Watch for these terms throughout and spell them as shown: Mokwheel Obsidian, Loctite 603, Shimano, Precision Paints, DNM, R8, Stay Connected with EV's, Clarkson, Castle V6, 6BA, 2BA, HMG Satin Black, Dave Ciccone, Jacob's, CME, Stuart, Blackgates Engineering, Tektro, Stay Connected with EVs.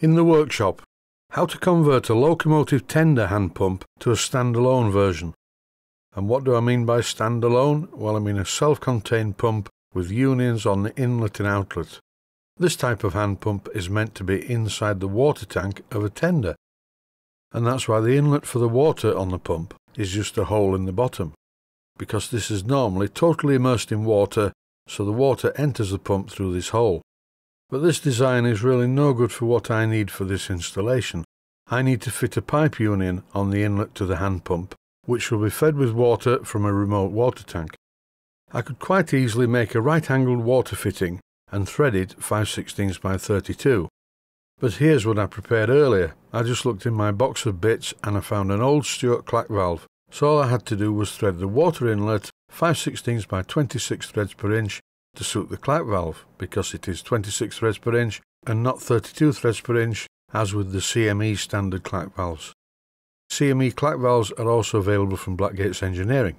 In the workshop, how to convert a locomotive tender hand pump to a standalone version. And what do I mean by standalone? Well, I mean a self-contained pump with unions on the inlet and outlet. This type of hand pump is meant to be inside the water tank of a tender, and that's why the inlet for the water on the pump is just a hole in the bottom, because this is normally totally immersed in water, so the water enters the pump through this hole. But this design is really no good for what I need for this installation. I need to fit a pipe union on the inlet to the hand pump, which will be fed with water from a remote water tank. I could quite easily make a right-angled water fitting and thread it 5/16 by 32. But here's what I prepared earlier. I just looked in my box of bits and I found an old Stuart clack valve, so all I had to do was thread the water inlet 5/16 by 26 threads per inch to suit the clack valve, because it is 26 threads per inch and not 32 threads per inch as with the CME standard clack valves. CME clack valves are also available from Blackgates Engineering.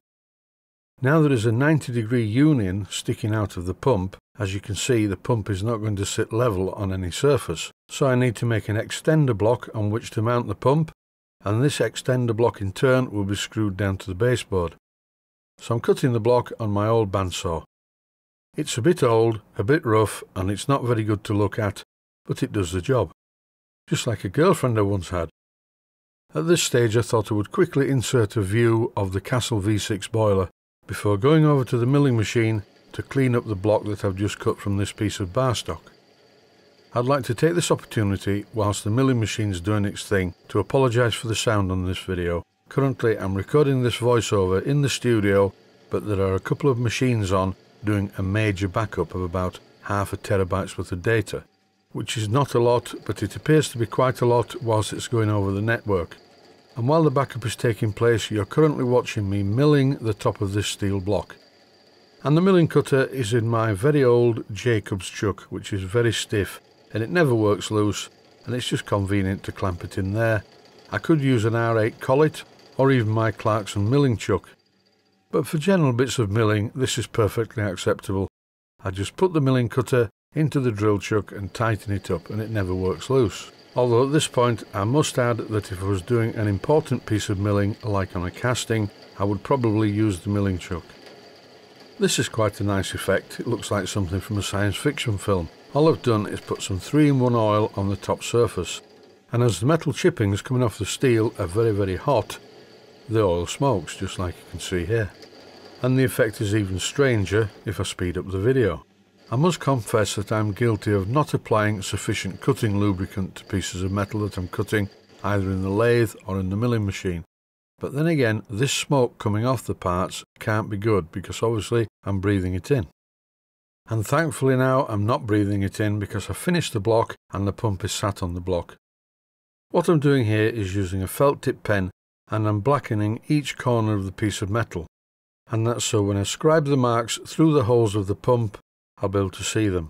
Now there is a 90-degree union sticking out of the pump. As you can see, the pump is not going to sit level on any surface, so I need to make an extender block on which to mount the pump, and this extender block in turn will be screwed down to the baseboard. So I'm cutting the block on my old bandsaw. It's a bit old, a bit rough, and it's not very good to look at, but it does the job. Just like a girlfriend I once had. At this stage I thought I would quickly insert a view of the Castle V6 boiler before going over to the milling machine to clean up the block that I've just cut from this piece of bar stock. I'd like to take this opportunity, whilst the milling machine's doing its thing, to apologise for the sound on this video. Currently I'm recording this voiceover in the studio, but there are a couple of machines on doing a major backup of about half a terabyte's worth of data, which is not a lot, but it appears to be quite a lot whilst it's going over the network. And while the backup is taking place, you're currently watching me milling the top of this steel block. And the milling cutter is in my very old Jacob's chuck, which is very stiff and it never works loose, and it's just convenient to clamp it in there. I could use an R8 collet or even my Clarkson milling chuck, but for general bits of milling this is perfectly acceptable. I just put the milling cutter into the drill chuck and tighten it up, and it never works loose. Although at this point I must add that if I was doing an important piece of milling like on a casting, I would probably use the milling chuck. This is quite a nice effect. It looks like something from a science fiction film. All I've done is put some 3-in-1 oil on the top surface, and as the metal chippings coming off the steel are very hot, the oil smokes, just like you can see here. And the effect is even stranger if I speed up the video. I must confess that I'm guilty of not applying sufficient cutting lubricant to pieces of metal that I'm cutting, either in the lathe or in the milling machine. But then again, this smoke coming off the parts can't be good, because obviously I'm breathing it in. And thankfully now I'm not breathing it in, because I finished the block and the pump is sat on the block. What I'm doing here is using a felt tip pen, and I'm blackening each corner of the piece of metal. And that's so when I scribe the marks through the holes of the pump, I'll be able to see them.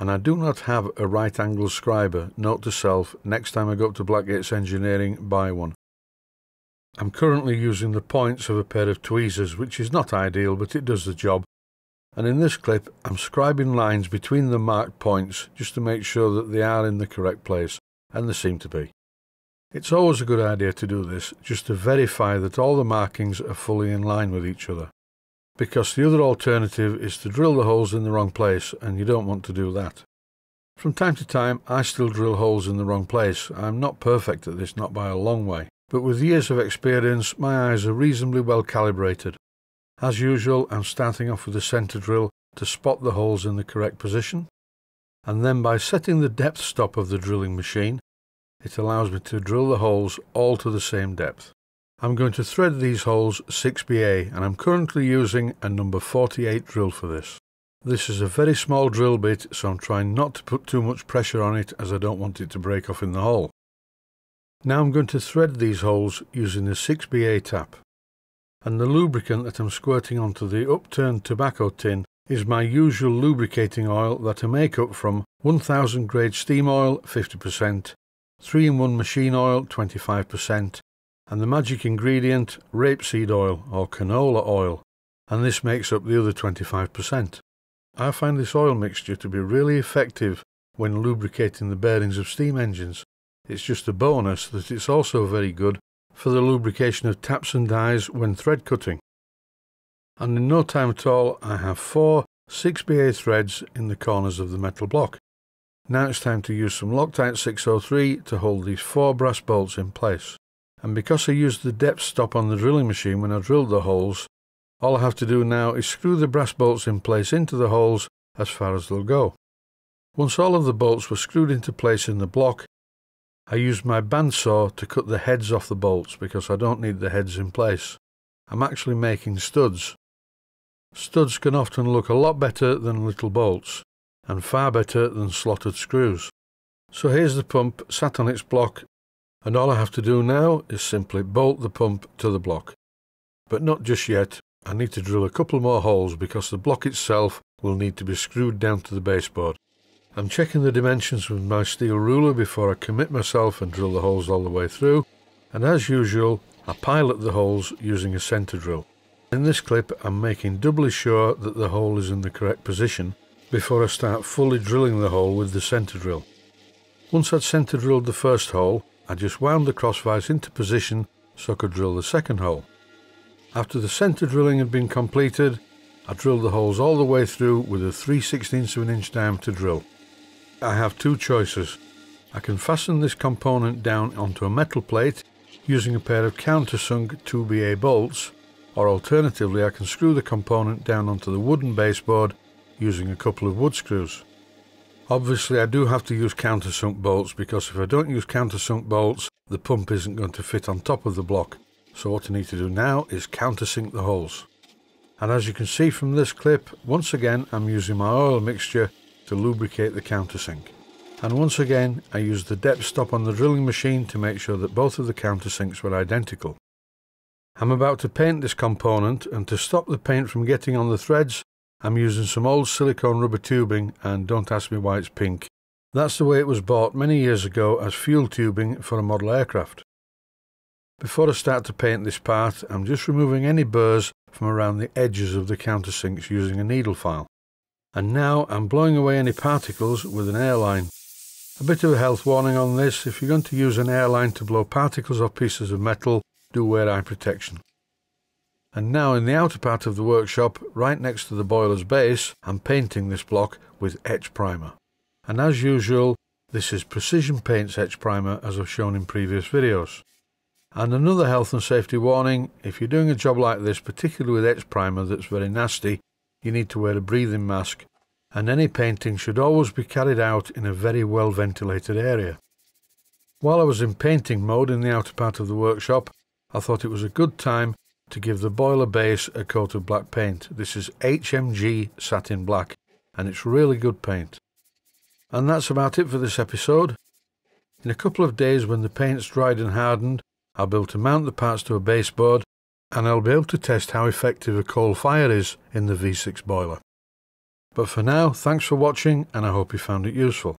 And I do not have a right angle scriber. Note to self, next time I go up to Blackgates Engineering, buy one. I'm currently using the points of a pair of tweezers, which is not ideal, but it does the job. And in this clip, I'm scribing lines between the marked points just to make sure that they are in the correct place, and they seem to be. It's always a good idea to do this, just to verify that all the markings are fully in line with each other. Because the other alternative is to drill the holes in the wrong place, and you don't want to do that. From time to time, I still drill holes in the wrong place. I'm not perfect at this, not by a long way. But with years of experience, my eyes are reasonably well calibrated. As usual, I'm starting off with a centre drill to spot the holes in the correct position, and then by setting the depth stop of the drilling machine, it allows me to drill the holes all to the same depth. I'm going to thread these holes 6BA, and I'm currently using a number 48 drill for this. This is a very small drill bit, so I'm trying not to put too much pressure on it, as I don't want it to break off in the hole. Now I'm going to thread these holes using the 6BA tap, and the lubricant that I'm squirting onto the upturned tobacco tin is my usual lubricating oil that I make up from 1000 grade steam oil 50%, 3-in-1 machine oil 25%, and the magic ingredient rapeseed oil or canola oil, and this makes up the other 25%. I find this oil mixture to be really effective when lubricating the bearings of steam engines. It's just a bonus that it's also very good for the lubrication of taps and dies when thread cutting. And in no time at all, I have 4 6BA threads in the corners of the metal block. Now it's time to use some Loctite 603 to hold these 4 brass bolts in place. And because I used the depth stop on the drilling machine when I drilled the holes, all I have to do now is screw the brass bolts in place into the holes as far as they'll go. Once all of the bolts were screwed into place in the block, I used my bandsaw to cut the heads off the bolts because I don't need the heads in place. I'm actually making studs. Studs can often look a lot better than little bolts, and far better than slotted screws. So here's the pump sat on its block, and all I have to do now is simply bolt the pump to the block. But not just yet, I need to drill a couple more holes because the block itself will need to be screwed down to the baseboard. I'm checking the dimensions with my steel ruler before I commit myself and drill the holes all the way through, and as usual, I pilot the holes using a centre drill. In this clip I'm making doubly sure that the hole is in the correct position before I start fully drilling the hole with the centre drill. Once I'd centre drilled the first hole, I just wound the cross vise into position so I could drill the second hole. After the centre drilling had been completed, I drilled the holes all the way through with a 3/16 of an inch diameter drill. I have 2 choices. I can fasten this component down onto a metal plate using a pair of countersunk 2BA bolts, or alternatively I can screw the component down onto the wooden baseboard using a couple of wood screws. Obviously I do have to use countersunk bolts because if I don't use countersunk bolts the pump isn't going to fit on top of the block, so what I need to do now is countersink the holes. And as you can see from this clip, once again I'm using my oil mixture to lubricate the countersink. And once again I used the depth stop on the drilling machine to make sure that both of the countersinks were identical. I'm about to paint this component, and to stop the paint from getting on the threads I'm using some old silicone rubber tubing, and don't ask me why it's pink. That's the way it was bought many years ago as fuel tubing for a model aircraft. Before I start to paint this part, I'm just removing any burrs from around the edges of the countersinks using a needle file. And now I'm blowing away any particles with an airline. A bit of a health warning on this: if you're going to use an airline to blow particles off pieces of metal, do wear eye protection. And now in the outer part of the workshop, right next to the boiler's base, I'm painting this block with etch primer. And as usual, this is Precision Paints etch primer, as I've shown in previous videos. And another health and safety warning: if you're doing a job like this, particularly with etch primer that's very nasty, you need to wear a breathing mask, and any painting should always be carried out in a very well ventilated area. While I was in painting mode in the outer part of the workshop, I thought it was a good time to give the boiler base a coat of black paint. This is HMG Satin Black, and it's really good paint. And that's about it for this episode. In a couple of days, when the paint's dried and hardened, I'll be able to mount the parts to a baseboard, and I'll be able to test how effective a coal fire is in the V6 boiler. But for now, thanks for watching, and I hope you found it useful.